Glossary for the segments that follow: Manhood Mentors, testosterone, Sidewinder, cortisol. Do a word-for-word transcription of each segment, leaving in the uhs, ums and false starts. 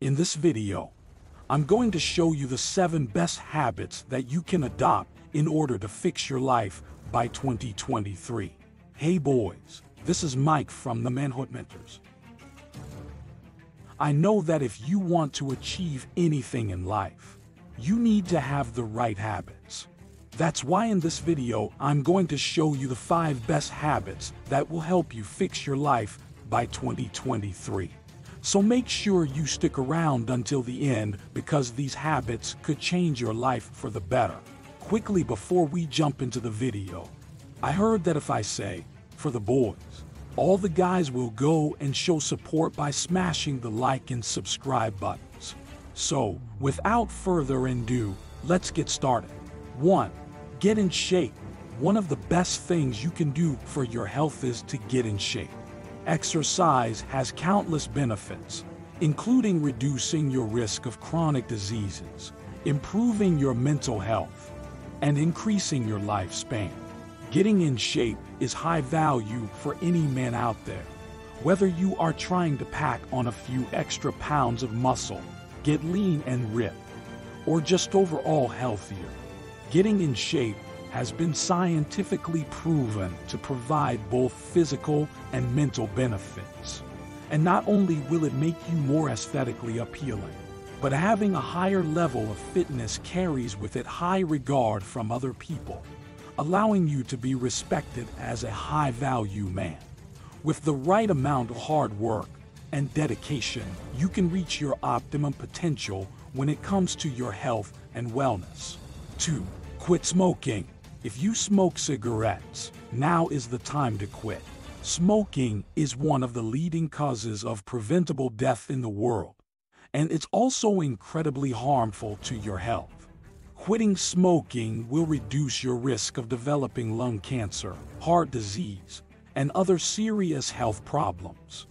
In this video, I'm going to show you the seven best habits that you can adopt in order to fix your life by twenty twenty-three. Hey boys, this is Mike from the Manhood Mentors. I know that if you want to achieve anything in life, you need to have the right habits. That's why in this video, I'm going to show you the five best habits that will help you fix your life by twenty twenty-three. So make sure you stick around until the end because these habits could change your life for the better. Quickly before we jump into the video, I heard that if I say, for the boys, all the guys will go and show support by smashing the like and subscribe buttons. So, without further ado, let's get started. one. Get in shape. One of the best things you can do for your health is to get in shape. Exercise has countless benefits, including reducing your risk of chronic diseases, improving your mental health, and increasing your lifespan. Getting in shape is high value for any man out there. Whether you are trying to pack on a few extra pounds of muscle, get lean and ripped, or just overall healthier, getting in shape has been scientifically proven to provide both physical and mental benefits. And not only will it make you more aesthetically appealing, but having a higher level of fitness carries with it high regard from other people, allowing you to be respected as a high-value man. With the right amount of hard work and dedication, you can reach your optimum potential when it comes to your health and wellness. two. Quit smoking. If you smoke cigarettes, now is the time to quit. Smoking is one of the leading causes of preventable death in the world, and it's also incredibly harmful to your health. Quitting smoking will reduce your risk of developing lung cancer, heart disease, and other serious health problems.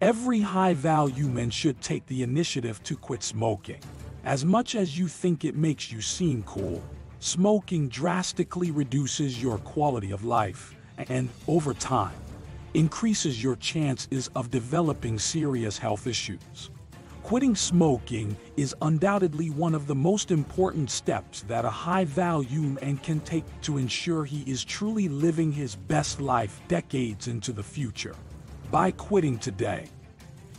Every high-value man should take the initiative to quit smoking. As much as you think it makes you seem cool, smoking drastically reduces your quality of life and, over time, increases your chances of developing serious health issues. Quitting smoking is undoubtedly one of the most important steps that a high-value man can take to ensure he is truly living his best life decades into the future. By quitting today,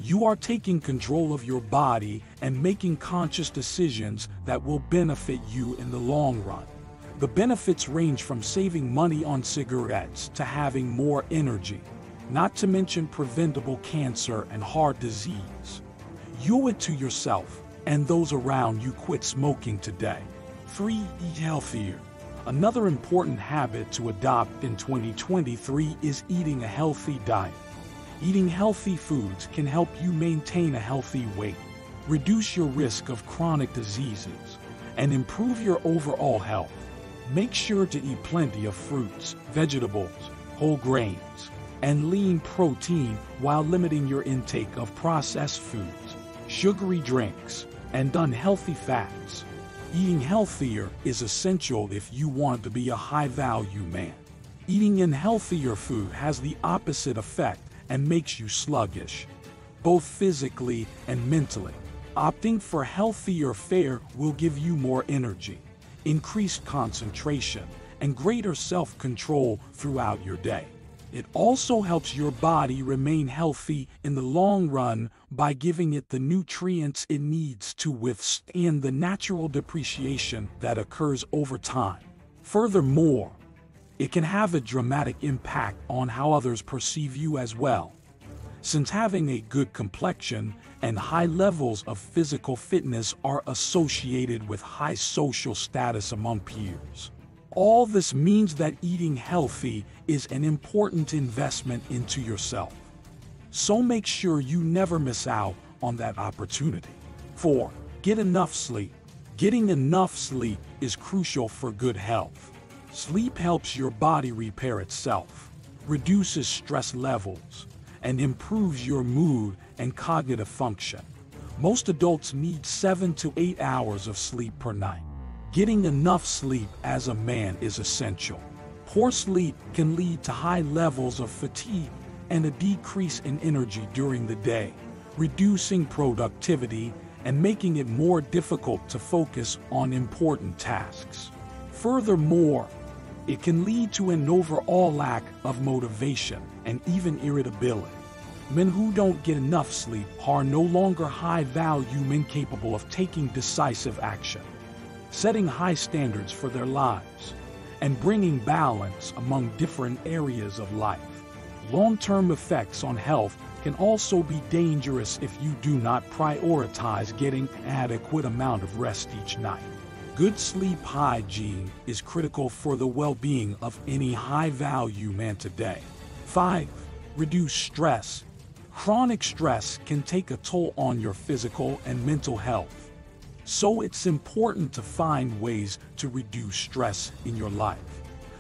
you are taking control of your body and making conscious decisions that will benefit you in the long run. The benefits range from saving money on cigarettes to having more energy, not to mention preventable cancer and heart disease. You owe it to yourself and those around you quit smoking today. three. Eat healthier. Another important habit to adopt in twenty twenty-three is eating a healthy diet. Eating healthy foods can help you maintain a healthy weight, reduce your risk of chronic diseases, and improve your overall health. Make sure to eat plenty of fruits, vegetables, whole grains, and lean protein while limiting your intake of processed foods, sugary drinks, and unhealthy fats. Eating healthier is essential if you want to be a high-value man. Eating unhealthier food has the opposite effect and makes you sluggish, both physically and mentally. Opting for healthier fare will give you more energy, increased concentration, and greater self-control throughout your day. It also helps your body remain healthy in the long run by giving it the nutrients it needs to withstand the natural depreciation that occurs over time. Furthermore, it can have a dramatic impact on how others perceive you as well, since having a good complexion and high levels of physical fitness are associated with high social status among peers. All this means that eating healthy is an important investment into yourself. So make sure you never miss out on that opportunity. four. Get enough sleep. Getting enough sleep is crucial for good health. Sleep helps your body repair itself, reduces stress levels, and improves your mood and cognitive function. Most adults need seven to eight hours of sleep per night. Getting enough sleep as a man is essential. Poor sleep can lead to high levels of fatigue and a decrease in energy during the day, reducing productivity and making it more difficult to focus on important tasks. Furthermore, it can lead to an overall lack of motivation and even irritability. Men who don't get enough sleep are no longer high-value men capable of taking decisive action, setting high standards for their lives, and bringing balance among different areas of life. Long-term effects on health can also be dangerous if you do not prioritize getting an adequate amount of rest each night. Good sleep hygiene is critical for the well-being of any high-value man today. five. Reduce stress. Chronic stress can take a toll on your physical and mental health, so it's important to find ways to reduce stress in your life.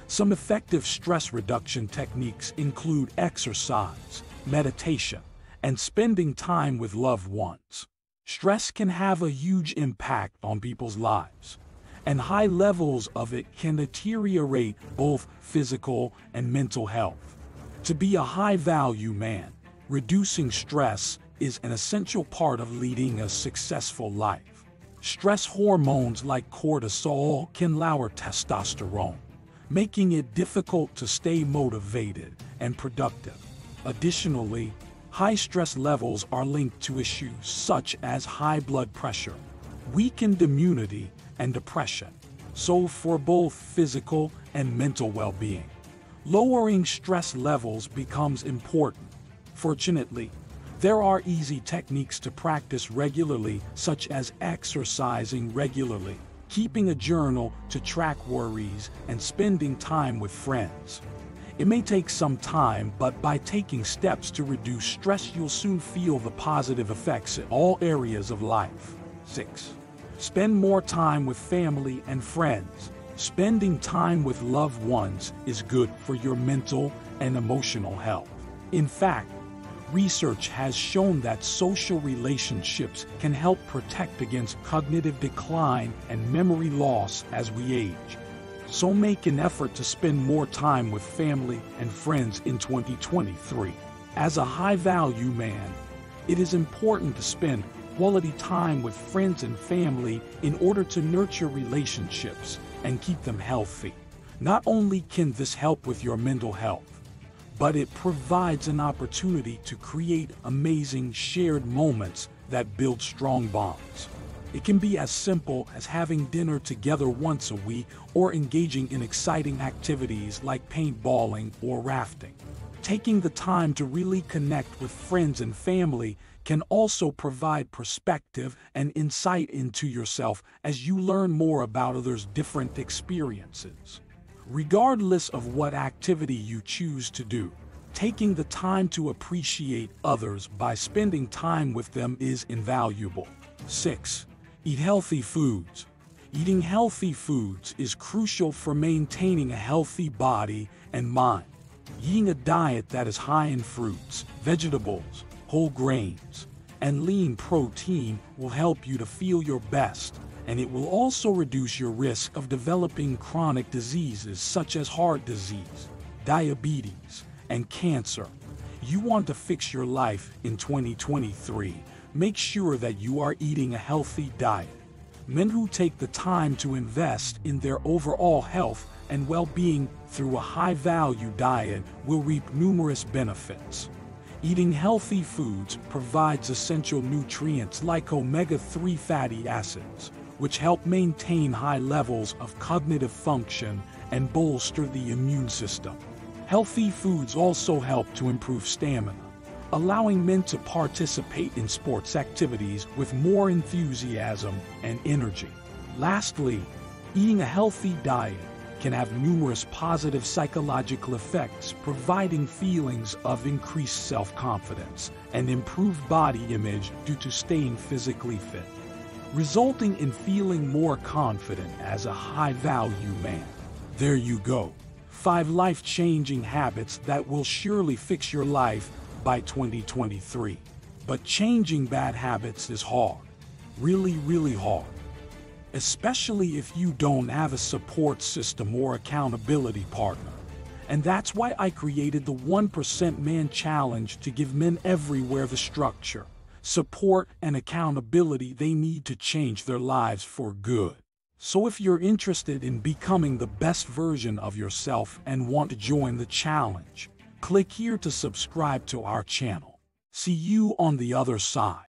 Some effective stress reduction techniques include exercise, meditation, and spending time with loved ones. Stress can have a huge impact on people's lives, and high levels of it can deteriorate both physical and mental health. To be a high-value man, reducing stress is an essential part of leading a successful life. Stress hormones like cortisol can lower testosterone, making it difficult to stay motivated and productive. Additionally, high stress levels are linked to issues such as high blood pressure, weakened immunity, and depression. So for both physical and mental well-being, lowering stress levels becomes important. Fortunately, there are easy techniques to practice regularly, such as exercising regularly, keeping a journal to track worries, and spending time with friends. It may take some time, but by taking steps to reduce stress, you'll soon feel the positive effects in all areas of life. six. Spend more time with family and friends. Spending time with loved ones is good for your mental and emotional health. In fact, research has shown that social relationships can help protect against cognitive decline and memory loss as we age. So make an effort to spend more time with family and friends in twenty twenty-three. As a high-value man, it is important to spend quality time with friends and family in order to nurture relationships and keep them healthy. Not only can this help with your mental health, but it provides an opportunity to create amazing shared moments that build strong bonds. It can be as simple as having dinner together once a week or engaging in exciting activities like paintballing or rafting. Taking the time to really connect with friends and family can also provide perspective and insight into yourself as you learn more about others' different experiences. Regardless of what activity you choose to do, taking the time to appreciate others by spending time with them is invaluable. six. Eat healthy foods. Eating healthy foods is crucial for maintaining a healthy body and mind. Eating a diet that is high in fruits, vegetables, whole grains, and lean protein will help you to feel your best, and it will also reduce your risk of developing chronic diseases such as heart disease, diabetes, and cancer. You want to fix your life in twenty twenty-three. Make sure that you are eating a healthy diet. Men who take the time to invest in their overall health and well-being through a high-value diet will reap numerous benefits. Eating healthy foods provides essential nutrients like omega three fatty acids, which help maintain high levels of cognitive function and bolster the immune system. Healthy foods also help to improve stamina, allowing men to participate in sports activities with more enthusiasm and energy. Lastly, eating a healthy diet can have numerous positive psychological effects, providing feelings of increased self-confidence and improved body image due to staying physically fit, resulting in feeling more confident as a high-value man. There you go. Five life-changing habits that will surely fix your life by twenty twenty-three. But changing bad habits is hard. Really, really hard. Especially if you don't have a support system or accountability partner. And that's why I created the one percent Man Challenge to give men everywhere the structure, support, and accountability they need to change their lives for good. So if you're interested in becoming the best version of yourself and want to join the challenge, click here to subscribe to our channel. See you on the other side.